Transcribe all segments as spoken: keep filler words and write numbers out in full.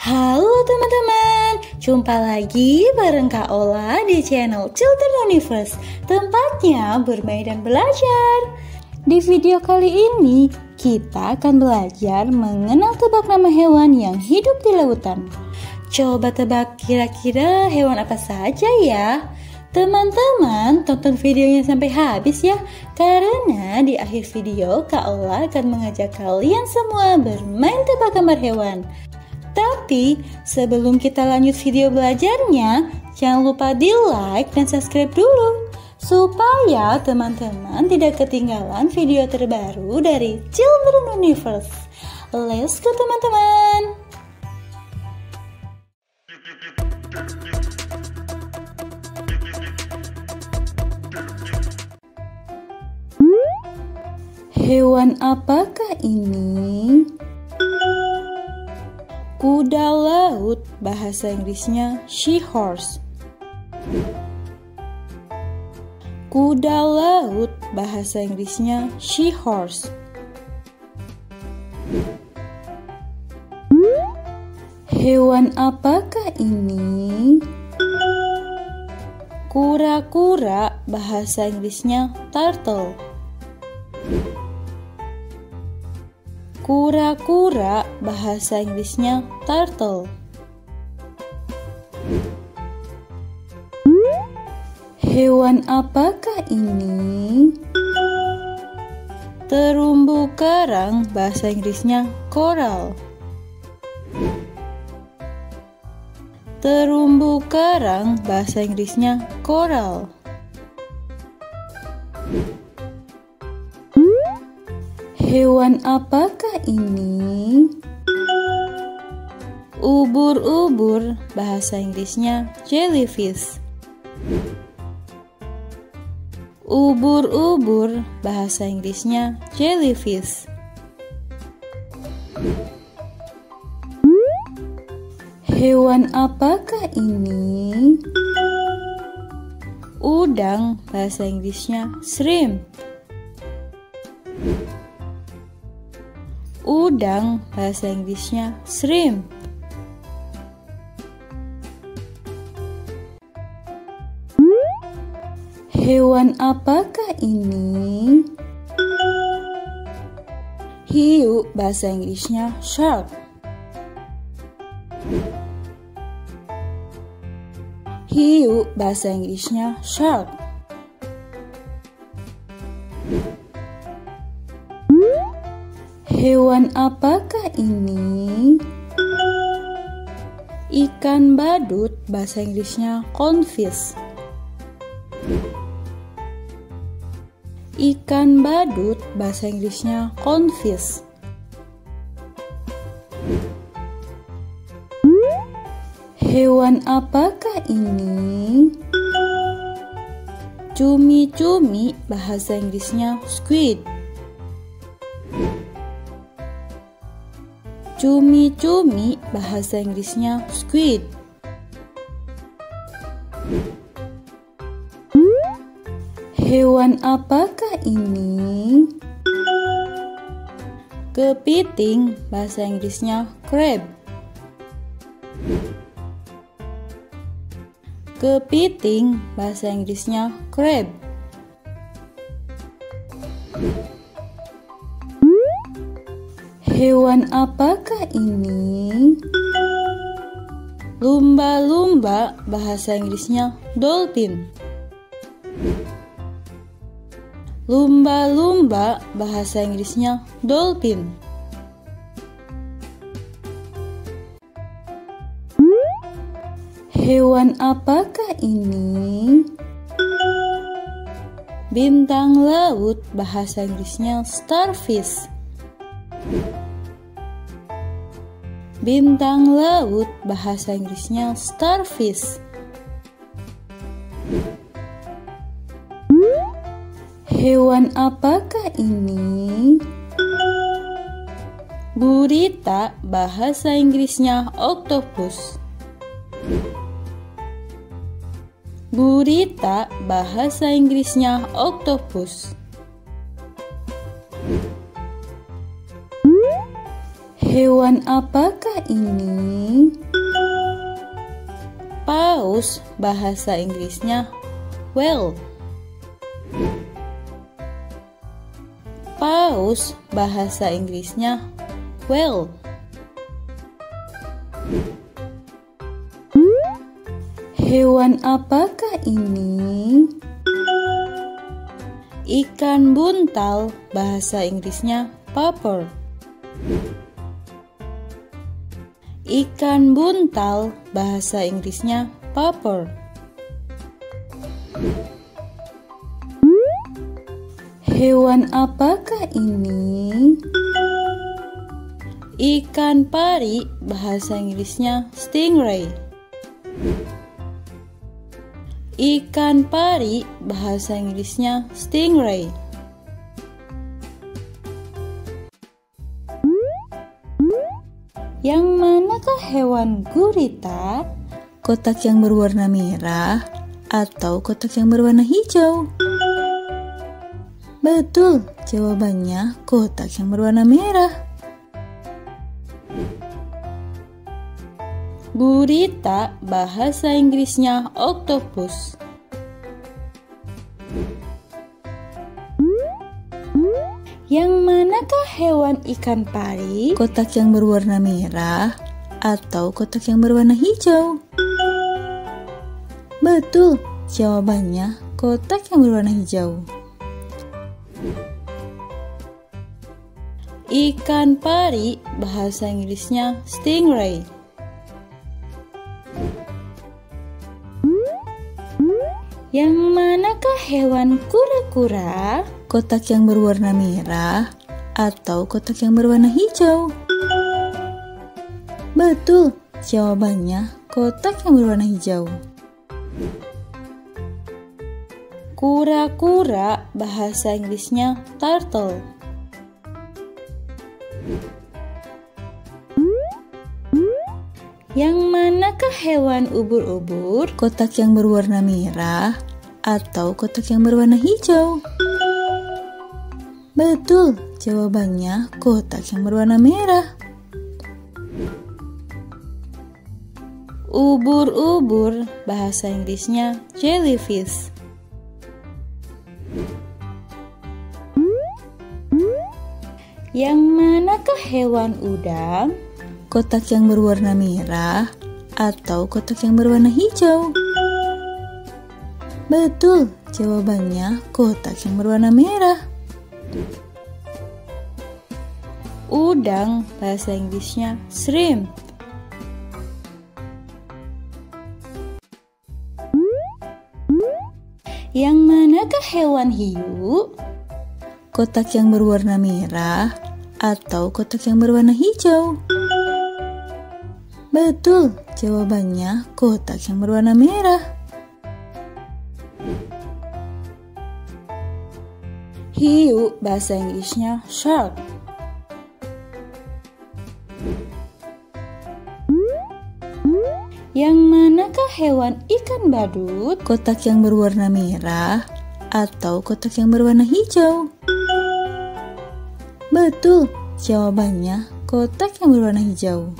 Halo teman-teman, jumpa lagi bareng Kak Ola di channel Children Universe, tempatnya bermain dan belajar. Di video kali ini, kita akan belajar mengenal tebak nama hewan yang hidup di lautan. Coba tebak kira-kira hewan apa saja ya. Teman-teman, tonton videonya sampai habis ya, karena di akhir video Kak Ola akan mengajak kalian semua bermain tebak gambar hewan. Tapi sebelum kita lanjut video belajarnya, jangan lupa di like dan subscribe dulu supaya teman-teman tidak ketinggalan video terbaru dari Children Universe. Let's go teman-teman. Hewan apakah ini? Kuda laut, bahasa Inggrisnya seahorse. Kuda laut, bahasa Inggrisnya seahorse. Hewan apakah ini? Kura-kura, bahasa Inggrisnya turtle. Kura-kura, bahasa Inggrisnya turtle. Hewan apakah ini? Terumbu karang, bahasa Inggrisnya coral. Terumbu karang, bahasa Inggrisnya coral. Hewan apakah ini? Ubur-ubur, bahasa Inggrisnya jellyfish. Ubur-ubur, bahasa Inggrisnya jellyfish. Hewan apakah ini? Udang, bahasa Inggrisnya shrimp. Udang, bahasa Inggrisnya shrimp. Hewan apakah ini? Hiu, bahasa Inggrisnya shark. Hiu, bahasa Inggrisnya shark. Hewan apakah ini? Ikan badut, bahasa Inggrisnya cornfish. Ikan badut, bahasa Inggrisnya cornfish. Hewan apakah ini? Cumi-cumi, bahasa Inggrisnya squid. Cumi-cumi, bahasa Inggrisnya squid. Hewan apakah ini? Kepiting, bahasa Inggrisnya crab. Kepiting, bahasa Inggrisnya crab. Hewan apakah ini? Lumba-lumba, bahasa Inggrisnya dolphin. Lumba-lumba, bahasa Inggrisnya dolphin. Hewan apakah ini? Bintang laut, bahasa Inggrisnya starfish. Bintang laut, bahasa Inggrisnya starfish. Hewan apakah ini? Gurita, bahasa Inggrisnya octopus. Gurita, bahasa Inggrisnya octopus. Hewan apakah ini? Paus, bahasa Inggrisnya whale. Paus, bahasa Inggrisnya whale. Hewan apakah ini? Ikan buntal, bahasa Inggrisnya pupper. Ikan buntal, bahasa Inggrisnya pupper. Hewan apakah ini? Ikan pari, bahasa Inggrisnya stingray. Ikan pari, bahasa Inggrisnya stingray. Yang manakah hewan gurita? Kotak yang berwarna merah atau kotak yang berwarna hijau? Betul, jawabannya kotak yang berwarna merah. Gurita, bahasa Inggrisnya octopus. Yang manakah hewan ikan pari? Kotak yang berwarna merah atau kotak yang berwarna hijau? Betul, jawabannya kotak yang berwarna hijau. Ikan pari, bahasa Inggrisnya stingray. Yang manakah hewan kura-kura? Kotak yang berwarna merah atau kotak yang berwarna hijau? Betul, jawabannya kotak yang berwarna hijau. Kura-kura, bahasa Inggrisnya turtle. Yang manakah hewan ubur-ubur? Kotak yang berwarna merah atau kotak yang berwarna hijau? Betul, jawabannya kotak yang berwarna merah. Ubur-ubur, bahasa Inggrisnya jellyfish. Yang manakah hewan udang? Kotak yang berwarna merah atau kotak yang berwarna hijau? Betul, jawabannya kotak yang berwarna merah. Udang, bahasa Inggrisnya shrimp. Yang manakah hewan hiu? Kotak yang berwarna merah atau kotak yang berwarna hijau? Betul, jawabannya kotak yang berwarna merah. Hiu, bahasa Inggrisnya shark. Yang manakah hewan ikan badut? Kotak yang berwarna merah atau kotak yang berwarna hijau? Betul, jawabannya kotak yang berwarna hijau.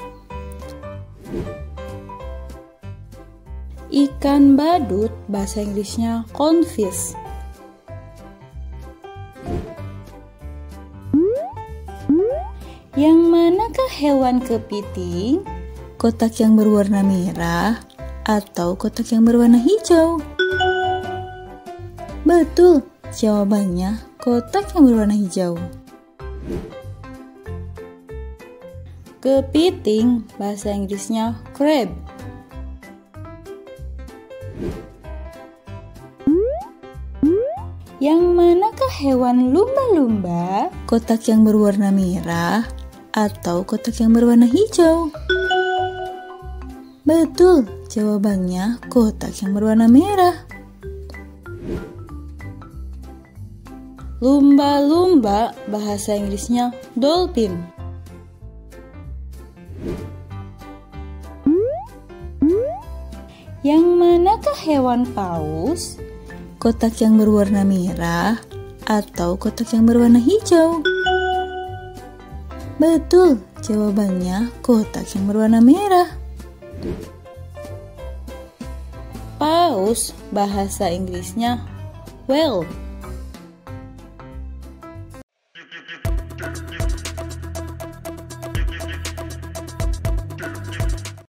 Ikan badut, bahasa Inggrisnya cornfish. Yang manakah hewan kepiting? Kotak yang berwarna merah atau kotak yang berwarna hijau? Betul, jawabannya kotak yang berwarna hijau. Kepiting, bahasa Inggrisnya crab. Yang manakah hewan lumba-lumba? Kotak yang berwarna merah atau kotak yang berwarna hijau? Betul, jawabannya kotak yang berwarna merah. Lumba-lumba, bahasa Inggrisnya dolphin. Yang manakah hewan paus? Kotak yang berwarna merah atau kotak yang berwarna hijau? Betul, Jawabannya kotak yang berwarna merah. Paus bahasa Inggrisnya whale.